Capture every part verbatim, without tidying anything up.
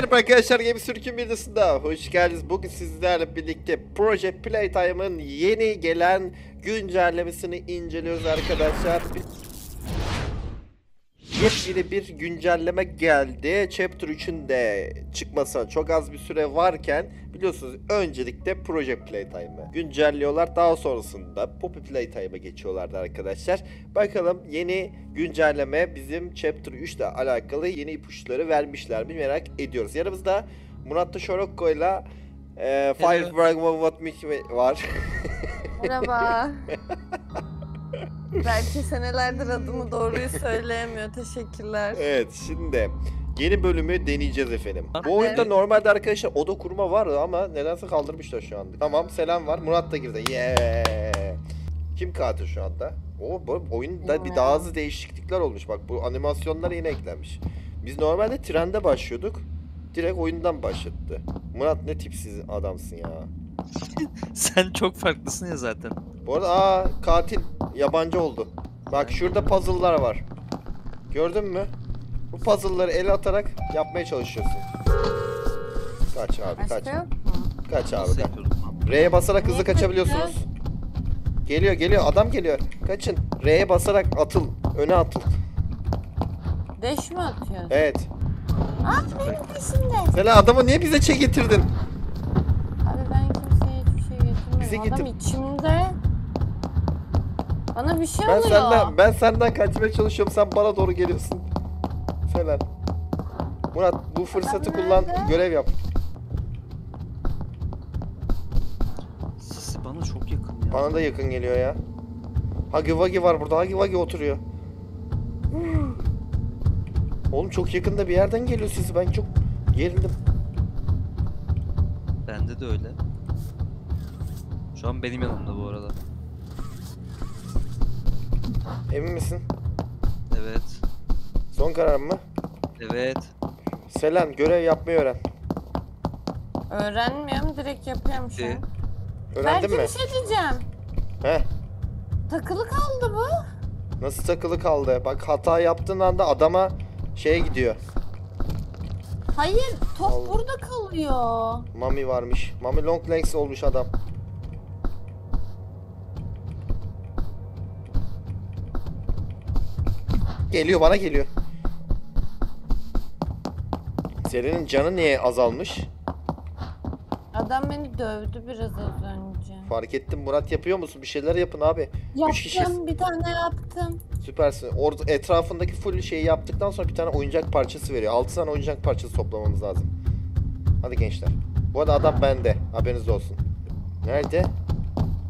Merhaba arkadaşlar, GamersTürk'ün videosuna hoş geldiniz. Bugün sizlerle birlikte Project Playtime'ın yeni gelen güncellemesini inceliyoruz arkadaşlar. Yepyeni bir güncelleme geldi. Chapter üçün de çıkmasına çok az bir süre varken biliyorsunuz öncelikle Project Playtime'ı güncelliyorlar. Daha sonrasında Poppy Playtime'a geçiyorlardı arkadaşlar. Bakalım yeni güncelleme bizim Chapter üç ile alakalı yeni ipuçları vermişler mi merak ediyoruz. Yanımızda Murat da Şorokko ile Firebrand What Mickey var. Merhaba. Belki senelerdir adımı doğruyu söyleyemiyor. Teşekkürler. Evet, şimdi yeni bölümü deneyeceğiz efendim. Bu evet. Oyunda normalde arkadaşlar oda kurma vardı ama nedense kaldırmışlar şu anda. Tamam, selam var. Murat da girdi. Yeah. Kim katil şu anda? O oyunda ya. Bir daha hızlı değişiklikler olmuş. Bak bu animasyonlar yine eklenmiş. Biz normalde trende başlıyorduk. Direkt oyundan başlattı. Murat ne tipsiz adamsın ya. Sen çok farklısın ya zaten. Bu arada aa, katil yabancı oldu. Bak şurada puzzle'lar var. Gördün mü? Bu puzzle'ları ele atarak yapmaya çalışıyorsun. Kaç abi kaç. Kaç abi kaç. R'ye basarak hızlı kaçabiliyorsunuz. Geliyor geliyor adam geliyor. Kaçın. R'ye basarak atıl. Öne atıl. Deş mi atıyorsun? Evet. Ah benim peşimde. Sen adamı niye bize çek getirdin? Adam içimde. Bana bir şey ben oluyor. Senden, ben senden kaçmaya çalışıyorum. Sen bana doğru geliyorsun. Selen. Murat bu fırsatı adam kullan. Nerede? Görev yap. Sisi bana çok yakın ya. Bana da yakın geliyor ya. Huggy Wuggy var burada. Huggy Wuggy oturuyor. Oğlum çok yakında bir yerden geliyor sisi. Ben çok gerildim. Bende de öyle. Şu an benim yanımda bu arada. Emin misin? Evet. Son kararım mı? Evet. Selen görev yapmayı öğren. Öğrenmiyorum, direkt yapıyorum şu an. Öğrendin mi? Belki bir şey diyeceğim. Heh. Takılı kaldı bu. Nasıl takılı kaldı? Bak hata yaptığın anda adama şeye gidiyor. Hayır, top Allah. Burada kalıyor. Mommy varmış. Mommy Long Legs olmuş adam. Geliyor bana geliyor. Selen'in canı niye azalmış? Adam beni dövdü biraz az önce. Fark ettim. Murat yapıyor musun? Bir şeyler yapın abi. Yaptım. Üç kişisin. Bir tane yaptım. Süpersin. Orada etrafındaki full şeyi yaptıktan sonra bir tane oyuncak parçası veriyor. altı tane oyuncak parçası toplamamız lazım. Hadi gençler. Bu arada adam bende. Haberiniz olsun. Nerede?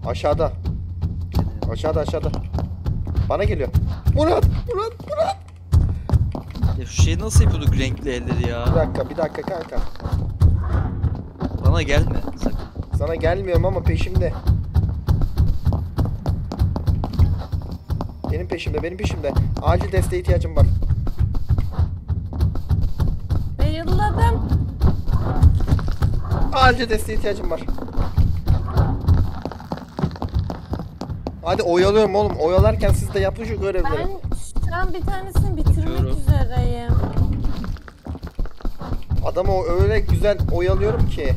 Aşağıda. Aşağıda aşağıda. Bana geliyor. Murat, Murat, Murat. Ya şu şeyi nasıl yapıyorduk renkli elleri ya? Bir dakika, bir dakika kanka. Bana gelme sakın. Sana gelmiyorum ama peşimde. Benim peşimde, benim peşimde. Acil desteğe ihtiyacım var. Bayıldım. Acil desteğe ihtiyacım var. Hadi oyalıyorum oğlum. Oyalarken siz de yapın şu görevleri. Ben şu an bir tanesini bitirmek Yapıyorum. üzereyim. Adamı öyle güzel oyalıyorum ki.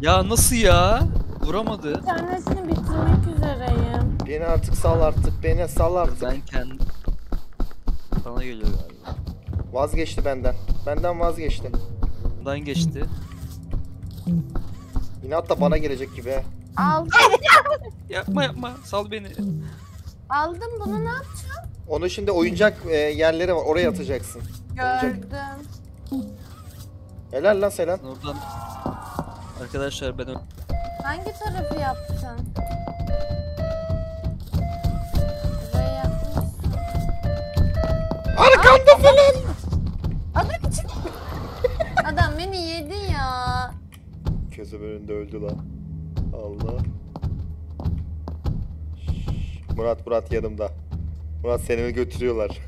Ya nasıl ya? Vuramadı. Bir tanesini bitirmek üzereyim. Beni artık sal artık. Beni sal artık. Ben kendim. Bana geliyor galiba. Vazgeçti benden. Benden vazgeçti. Bundan geçti. İnat da bana gelecek gibi he. Aldım. Yapma yapma, sal beni. Aldım bunu, ne yapacağım? Onu şimdi oyuncak e, yerlere var, oraya atacaksın. Gördüm. Oyuncak. Helal lan Selen. Oradan. Arkadaşlar ben... Hangi tarafı yaptın? Arkanda falan. Adam için. Adam beni yedi ya. Gözüm önünde öldü lan. Allah. Şş, Murat Murat yanımda. Murat Selen'i götürüyorlar.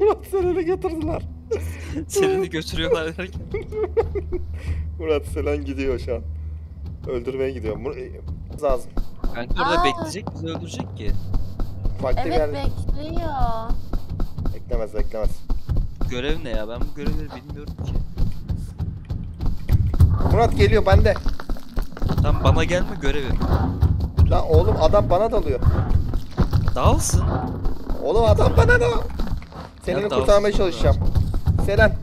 Murat Selen'i götürdüler. Selen'i götürüyorlar derken. Murat Selen gidiyor şu an. Öldürmeye gidiyor. Mur lazım. Kanka orada bekleyecek, bizi öldürecek ki. Farklı evet yer... bekliyor. Beklemez beklemez. Görev ne ya? Ben bu görevleri bilmiyorum ki. Murat geliyor bende. Lan bana gelme, görev yap. Lan oğlum adam bana dalıyor. Dalsın. Oğlum adam bana da. Seni kurtarmaya çalışacağım. Selen.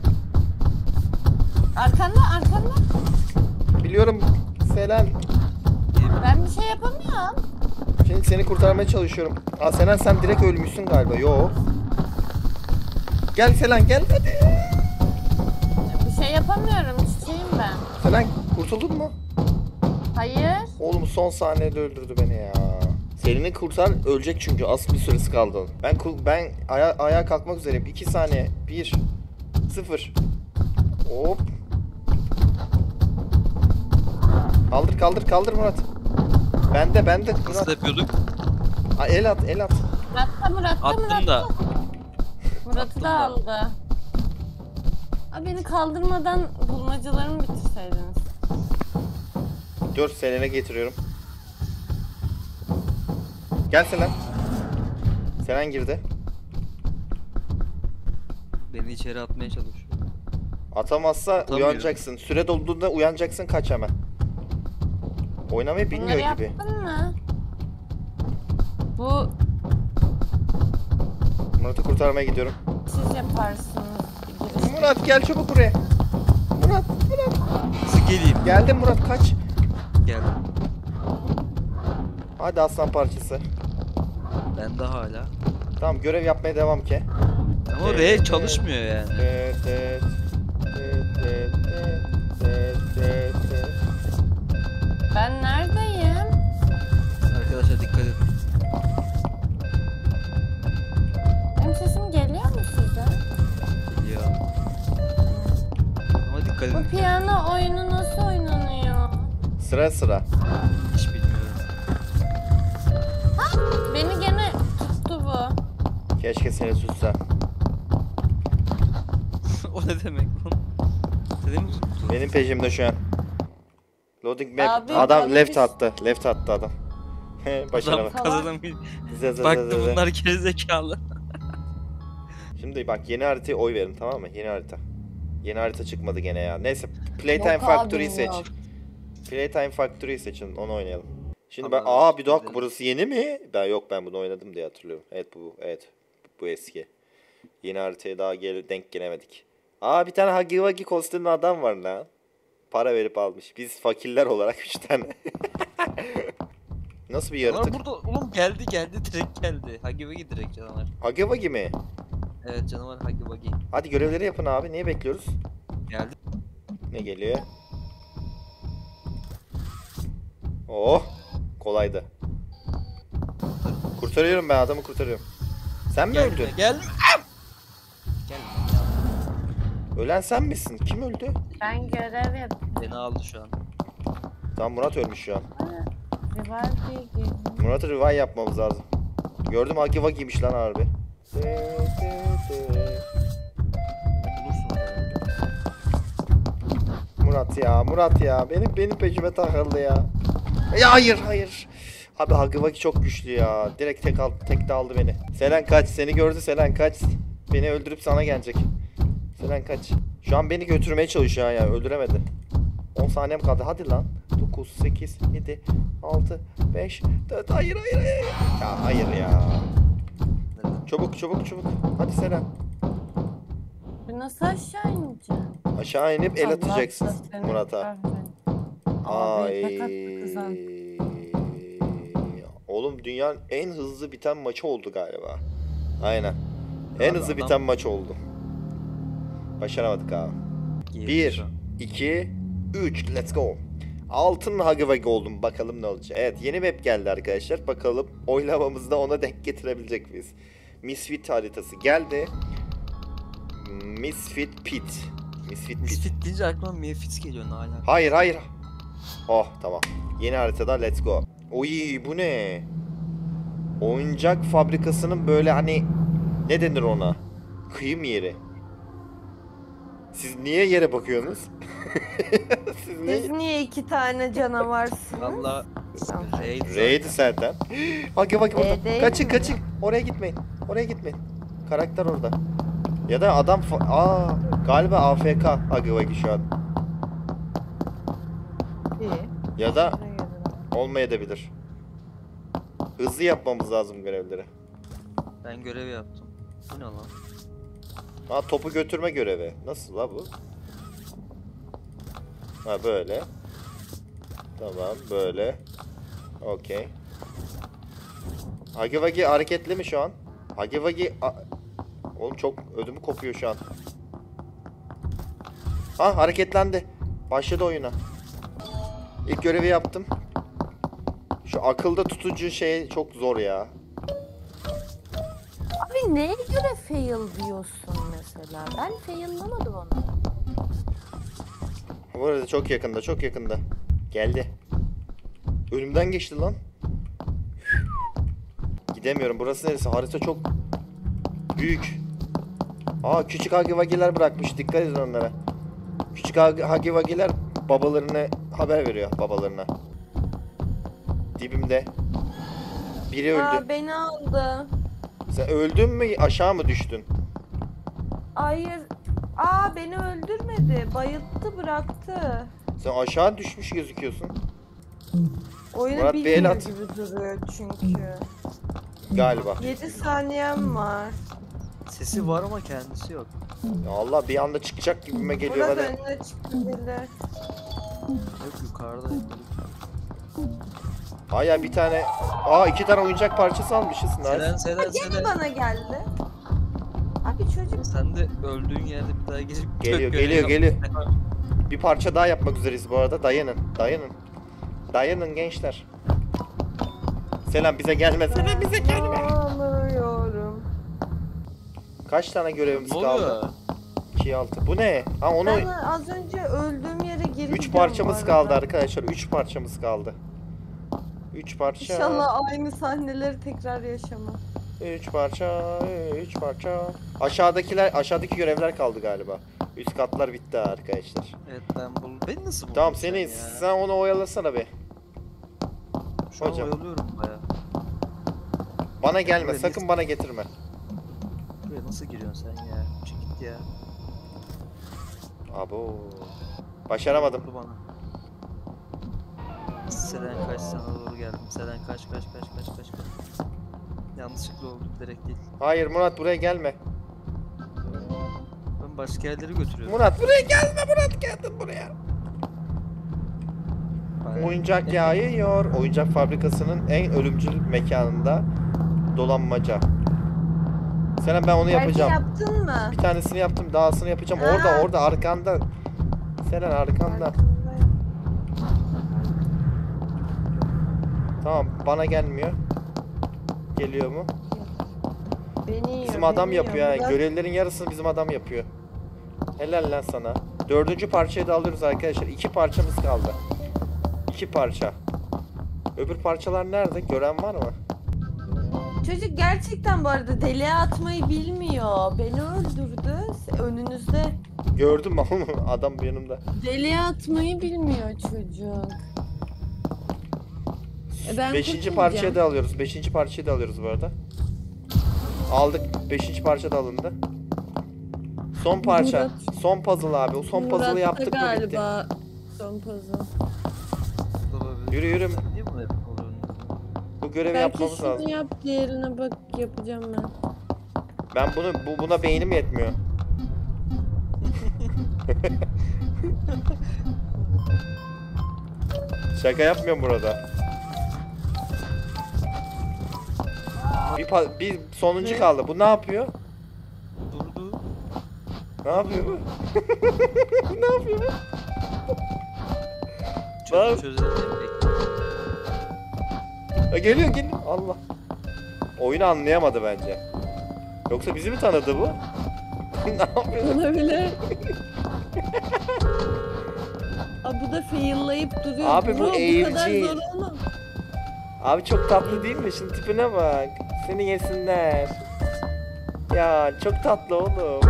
Arkanda, arkanda. Biliyorum Selen. Ben bir şey yapamıyorum. Şimdi seni kurtarmaya çalışıyorum. Aa Selen sen direkt ölmüşsün galiba. Yo. Gel Selen gel hadi. Bir şey yapamıyorum, çiçeğim ben. Selen kurtuldun mu? Hayır. Oğlum son saniyede öldürdü beni ya. Selin'i kurtar, ölecek çünkü az bir süresi kaldı. Ben ben aya ayağa kalkmak üzereyim. iki saniye. bir sıfır. Hop. Kaldır kaldır kaldır Murat. Bende bende Murat. Nasıl yapıyorduk? Aa, el at el at. Murat'ta Murat'ta Attım Murat'ta. Da. Murat'ı da aldı. Aa, beni kaldırmadan bulmacalarımı bitirseydiniz. dört Selen'e getiriyorum. Gel Selen. Selen girdi. Beni içeri atmaya çalışıyor. Atamazsa uyanacaksın. Süre dolduğunda uyanacaksın, kaç hemen. Oynamayı bilmiyor bunları gibi. Yaptın mı? Bu... Murat'ı kurtarmaya gidiyorum. Siz yaparsınız. Murat gel çabuk buraya. Murat, Murat. Nasıl geleyim? Geldim Murat, kaç. Geldim. Hadi aslan parçası. Ben de hala. Tamam görev yapmaya devam ki. Ama R çalışmıyor yani. Ben neredeyim? Arkadaşlar dikkat edin. Benim sesim geliyor mu size? Geliyor. Ama dikkat edin. Bu piyano oyunu nasıl oynanıyor? Sıra sıra. Hiç bilmiyorum. Ha! Beni gene tuttu bu. Keşke seni tutsa. O ne demek lan? Seni mi tuttu? Benim peşimde şu an. Loading map. Abi, adam abi, left biz... attı. Left attı adam. Başarılı. Adam kazanım. Baktı bunlar gerizekalı. Şimdi bak yeni haritaya oy verin, tamam mı? Yeni harita. Yeni harita çıkmadı gene ya. Neyse Playtime Factory'yi seç. Yok. Playtime Factory'yi seçin, onu oynayalım. Şimdi tamam, ben aa bir dakika burası yeni mi? Ben yok ben bunu oynadım diye hatırlıyorum. Evet bu evet. Bu eski. Yeni haritaya daha gel denk gelemedik. Aa bir tane Huggy Wuggy kostümlü adam var lan. Para verip almış. Biz fakirler olarak üç tane. Nasıl bir yaratık? Burada oğlum geldi geldi direkt geldi. Huggy Wuggy direkt canavar. Huggy Wuggy mi? Evet canavar Huggy Wuggy. Hadi görevleri yapın abi. Neyi bekliyoruz? Geldi. Ne geliyor? Oh! Kolaydı. Kurtarıyorum ben adamı kurtarıyorum. Sen mi gelme, öldün? Gelme. Ölen sen misin? Kim öldü? Ben görev yaptım. Beni aldı şu an. Tamam Murat ölmüş şu an. Murat'ı revive yapmamız lazım. Gördüm Huggy Wuggy'ymiş lan harbi. Murat ya Murat ya benim benim peşime takıldı ya. Ya hayır hayır. Abi Huggy Wuggy çok güçlü ya. Direkt tek aldı, tek de aldı beni. Selen kaç, seni gördü Selen kaç. Beni öldürüp sana gelecek. Selen kaç. Şu an beni götürmeye çalışıyor ya, öldüremedi. on saniyem kaldı hadi lan. dokuz, sekiz, yedi, altı, beş, dört. Hayır hayır hayır. Ya hayır ya. Çabuk çabuk çabuk. Hadi Selen. Nasıl aşağı ineceğim? Aşağı inip el atacaksın Murat'a. Ay. Oğlum dünyanın en hızlı biten maçı oldu galiba. Aynen. En hızlı biten maç oldu. Başaramadık abi. bir, iki, üç. Let's go. Altın Huggy Wuggy oldum. Bakalım ne olacak. Evet yeni map geldi arkadaşlar. Bakalım oylamamızda ona denk getirebilecek miyiz? Misfit haritası geldi. Misfit Pit. Misfit Pit. Misfit deyince aklıma Misfit geliyor hala. Hayır hayır. Oh tamam. Yeni haritada let's go. Oy bu ne? Oyuncak fabrikasının böyle hani ne denir ona? Kıyım yeri. Siz niye yere bakıyorsunuz? Siz niye? Siz niye iki tane canavarsınız? Valla R'ydi zaten. Hadi bak orada. Kaçın kaçın. Oraya gitmeyin. Oraya gitmeyin. Karakter orada. Ya da adam... Aa, galiba A F K Huggy Wuggy şu an. İyi. Ya da olmayabilir. Hızlı yapmamız lazım görevleri. Ben görevi yaptım. Bu ne lan? Ha, topu götürme görevi. Nasıl la bu? Ha böyle. Tamam böyle. Okey. Huggy Wuggy hareketli mi şu an? Huggy Wuggy... Oğlum çok ödümü kopuyor şu an. Ha hareketlendi. Başladı oyuna. İlk görevi yaptım. Şu akılda tutucu şey çok zor ya. Abi neye göre fail diyorsun mesela? Ben faillamadım onu. Bu arada çok yakında, çok yakında. Geldi. Önümden geçti lan. Gidemiyorum. Burası neresi? Harita çok büyük. Aa küçük Huggy Wuggy'ler bırakmış. Dikkat edin onlara. Küçük Huggy Wuggy'ler babalarına haber veriyor, babalarına. Dibimde. Biri öldü. Aa, beni aldı. Sen öldün mü? Aşağı mı düştün? Hayır. Aa beni öldürmedi. Bayılttı, bıraktı. Sen aşağı düşmüş gözüküyorsun. Oyunu bilmiyor gibi duruyor çünkü. Galiba. yedi saniyem var. Sesi var ama kendisi yok. Ya Allah bir anda çıkacak gibime geliyor bana. Burada önüne çıkabilir. Hep yukarıda. Aa ya bir tane... Aa iki tane oyuncak parçası almışız. Selen, Selen, Selen. Bana geldi. Abi çocuk... Sen de öldüğün yerde bir daha gelip... Geliyor, geliyor, geliyor. Bir parça daha yapmak üzereyiz bu arada. Dayanın, dayanın. Dayanın gençler. Selam bize gelme. Selam bize gelme. Ağlıyorum. Kaç tane görevimiz ne kaldı? iki altı. Bu ne? Ha onu. Ben az önce öldüğüm yere geri. üç parçamız kaldı arkadaşlar. üç parçamız kaldı. üç parça. İnşallah aynı sahneleri tekrar yaşama. üç parça, üç parça. Aşağıdakiler, aşağıdaki görevler kaldı galiba. Üst katlar bitti arkadaşlar. Evet ben buldum. Beni nasıl buldun? Tamam seni, sen, sen onu oyalasana be. Şu hocam. Oyalıyorum bayağı. Bana gelme, buraya sakın bana getirme. Buraya nasıl giriyorsun sen ya? Çık git ya. Abo. Başaramadım. Selen kaç, sana doğru geldim. Selen kaç kaç kaç kaç kaç kaç. Yanlışlıkla oldu direkt değil. Hayır Murat buraya gelme. Ben başka yerleri götürüyorum. Murat buraya gelme, Murat geldin buraya. Hayır. Oyuncak yağı yiyor. Oyuncak fabrikasının en ölümcül mekanında dolanmaca. Selen ben onu yapacağım. Belki yaptın mı? Bir tanesini yaptım, dahasını yapacağım. Aa. Orada orada arkanda. Selen arkanda. Arka. Tamam bana gelmiyor. Geliyor mu? Beni yiyor, bizim adam beni yapıyor ha. Yani. Görevlerin yarısını bizim adam yapıyor. Helal lan sana. Dördüncü parçayı da alıyoruz arkadaşlar. İki parçamız kaldı. İki parça. Öbür parçalar nerede? Gören var mı? Çocuk gerçekten bu arada deliğe atmayı bilmiyor. Beni öldürdü. Önünüzde. Gördüm ama adam yanımda. Deliğe atmayı bilmiyor çocuk. E beşinci parçayı da alıyoruz. Beşinci parçayı da alıyoruz bu arada. Aldık. Beşinci parça da alındı. Son parça. Murat. Son puzzle abi. O son Murat'ta puzzle'ı yaptık mı bitti. Galiba son puzzle. Yürü yürü. Bu görevi belki yapmamız lazım. Belki şunu yap diğerine bak yapacağım ben. Ben bunu bu, buna beynim yetmiyor. Şaka yapmıyorum burada. Bir, bir sonuncu ne? Kaldı. Bu ne yapıyor? Durdu. Ne yapıyor bu? Ne yapıyor bu? Çöz, çözelim. Ya geliyor geliyor. Allah. Oyunu anlayamadı bence. Yoksa bizi mi tanıdı bu? Ne yapıyor? Olabilir. Aa, bu da faillayıp duruyor. Abi bu, bu eğilci. Abi çok tatlı değil mi? Şimdi tipine bak. Seni yesinler. Ya çok tatlı oğlum.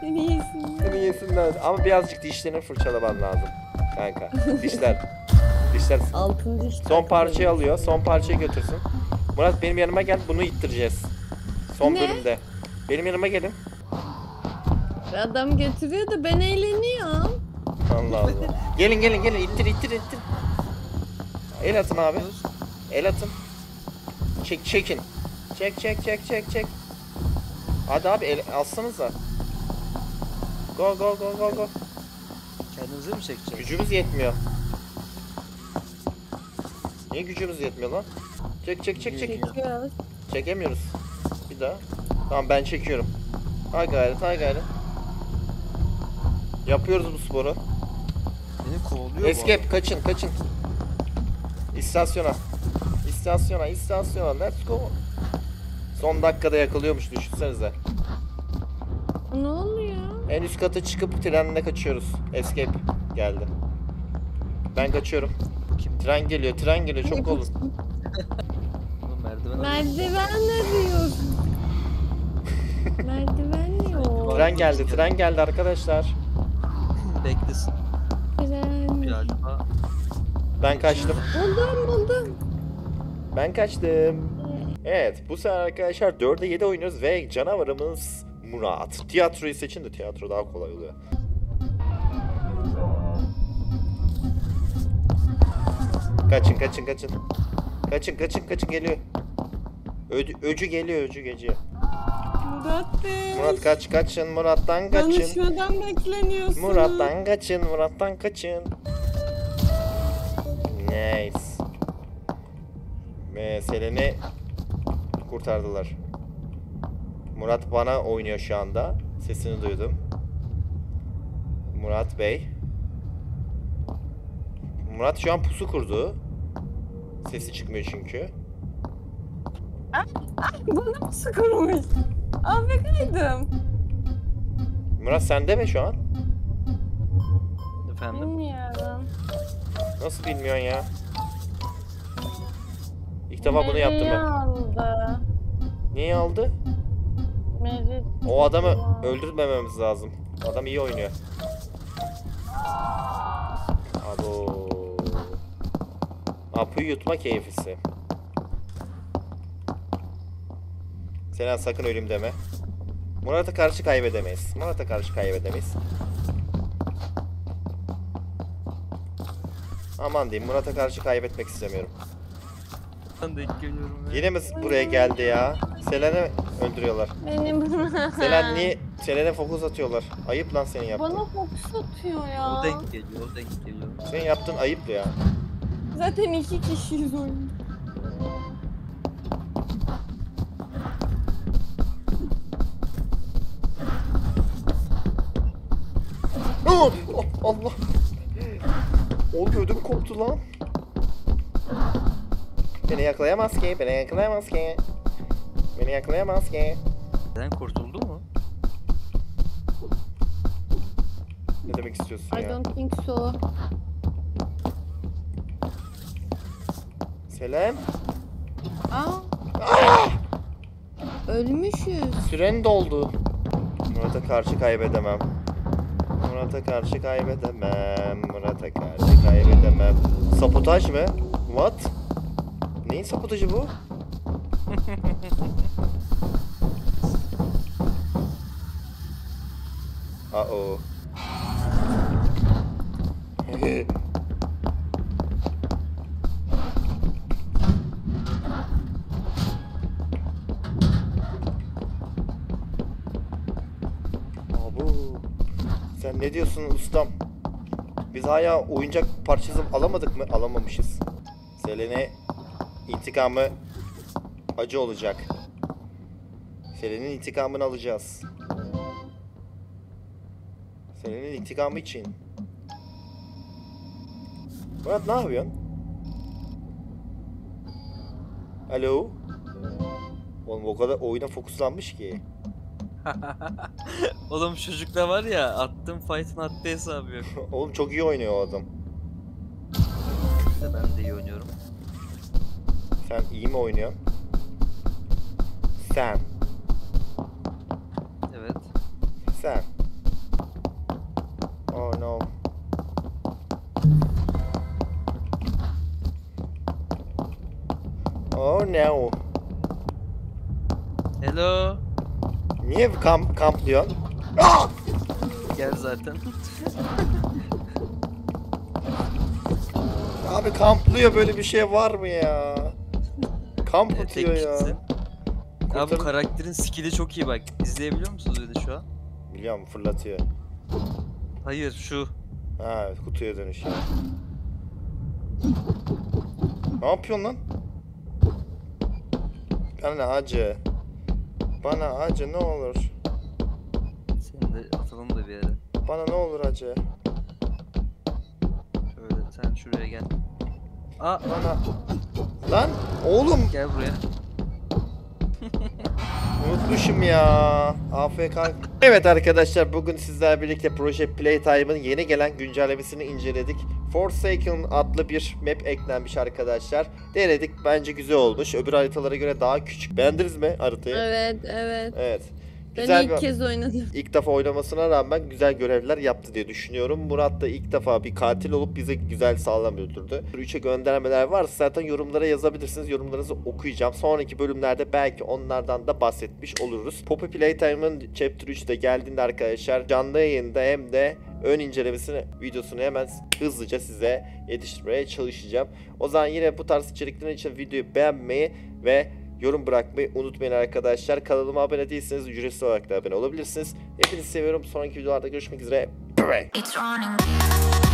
Seni yesinler. Seni yesinler. Ama birazcık dişlerini fırçalaman lazım. Kanka. Dişler. Dişler. Altın diş. Son parçayı alıyor. Son parçayı götürsün. Murat benim yanıma gel. Bunu ittireceğiz. Son ne? Bölümde. Benim yanıma gelin. Adam götürüyor da ben eğleniyorum. Allah Allah. Gelin gelin gelin ittir ittir ittir. El atın abi. El atın. Çek çekin. Çek çek çek çek çek. Hadi abi el atsanıza. Go go go go go. Kendinizi mi çekeceğiz? Gücümüz yetmiyor. Niye gücümüz yetmiyor lan? Çek çek çek çek. Çekemiyoruz. Bir daha. Tamam ben çekiyorum. Hay gayret hay gayret. Yapıyoruz bu sporu. Beni kovalıyor. Escape kaçın kaçın. İstasyona. İstasyona istasyona let's go. Son dakikada yakılıyormuş düşünsenize. Ne oluyor? En üst kata çıkıp trenle kaçıyoruz. Escape geldi. Ben kaçıyorum. Kim? Tren geliyor tren geliyor çok olur. Merdiven arıyoruz. Merdiven yok. Tren geldi tren geldi arkadaşlar. Beklesin. Tren. Biraz daha. Ben kaçtım. Buldum buldum. Ben kaçtım. Evet bu sefer arkadaşlar dörde yedi oynuyoruz ve canavarımız Murat. Tiyatroyu seçin de tiyatro daha kolay oluyor. Kaçın kaçın kaçın. Kaçın kaçın kaçın geliyor. Öcü, öcü geliyor öcü geliyor. Murat Bey. Murat kaç kaçın Murat'tan kaçın. Danışmadan bekleniyorsunuz. Murat'tan kaçın Murat'tan kaçın. Nice. Meseleni kurtardılar. Murat bana oynuyor şu anda. Sesini duydum. Murat Bey. Murat şu an pusu kurdu. Sesi çıkmıyor çünkü. Ah, ah, bana pusu kurmuş. Afrika'ydım. Murat sende mi şu an? Efendim? Bilmiyorum. Nasıl bilmiyorsun ya? İlk defa bunu yaptım ben. Aldı. Niye aldı? Meri o adamı ya. Öldürmememiz lazım. Adam iyi oynuyor. Abo. Apuyu yutma keyfisi. Sena sakın ölüm deme. Murat'a karşı kaybedemeyiz. Murat'a karşı kaybedemeyiz. Aman diyeyim Murat'a karşı kaybetmek istemiyorum. Yine mi buraya geldi ya? Selen'i öldürüyorlar. Benim. Selen niye? Selen'e fokus atıyorlar. Ayıp lan senin yaptığın. Bana fokus atıyor ya. O denk geliyor, o denk geliyor. Senin yaptığın ayıp ya. Zaten iki kişiyiz oyun. Oh, Allah. Oğlum ödüm koptu lan. Beni yakalayamaz ki, beni yakalayamaz ki. Beni yakalayamaz ki. Sen kurtuldu mu? Ne demek istiyorsun I ya? I don't think so. Selam. Aa. Aa! Ölmüşüz. Süren doldu. Murat'a karşı kaybedemem. Murat'a karşı kaybedemem. Murat'a karşı kaybedemem. Sabotaj mı? What? Neyin sabotajı bu? Uh-oh. Abu. Sen ne diyorsun ustam? Biz hala oyuncak parçası alamadık mı? Alamamışız. Selen'e İntikamı acı olacak. Selen'in intikamını alacağız. Selen'in intikamı için. Murat ne yapıyorsun? Alo? Oğlum o kadar oyuna fokuslanmış ki. Oğlum çocukla var ya attım fight'ın attı hesabı yok. Oğlum çok iyi oynuyor o adam. Ben de iyi oynuyorum. Sen iyi mi oynuyorsun? Sen. Evet. Sen. Oh no. Oh no. Hello. Niye kamp kamp diyorsun? Gel zaten. kamplıyor, böyle bir şey var mı ya? Kamp evet, atıyor ya. Abi bu karakterin skill'i çok iyi bak. İzleyebiliyor musunuz öyle şu an? Biliyorum, fırlatıyor. Hayır şu. Ha, kutuya dönüş. Ne yapıyorsun lan? Bana acı. Bana acı ne olur. Sen de atalım da bir yere. Bana ne olur acı. Şöyle sen şuraya gel. Aa bana. Lan oğlum. Gel buraya. Unutmuşum ya. A F K. Evet arkadaşlar, bugün sizlerle birlikte Project Playtime'ın yeni gelen güncellemesini inceledik. Forsaken adlı bir map eklenmiş arkadaşlar. Denedik, bence güzel olmuş. Öbür haritalara göre daha küçük. Beğendiniz mi haritayı? Evet, evet. Evet. Güzel ben ilk bir... kez oynadım. İlk defa oynamasına rağmen güzel görevler yaptı diye düşünüyorum. Murat da ilk defa bir katil olup bize güzel sağlam öldürdü. üçe göndermeler varsa zaten yorumlara yazabilirsiniz. Yorumlarınızı okuyacağım. Sonraki bölümlerde belki onlardan da bahsetmiş oluruz. Poppy Playtime'ın Chapter üç'te geldiğinde arkadaşlar canlı yayında hem de ön incelemesini, videosunu hemen hızlıca size yetiştirmeye çalışacağım. O zaman yine bu tarz içerikler için videoyu beğenmeyi ve yorum bırakmayı unutmayın arkadaşlar. Kanalıma abone değilseniz ücretsiz olarak da abone olabilirsiniz. Hepinizi seviyorum. Sonraki videolarda görüşmek üzere. Bye bye.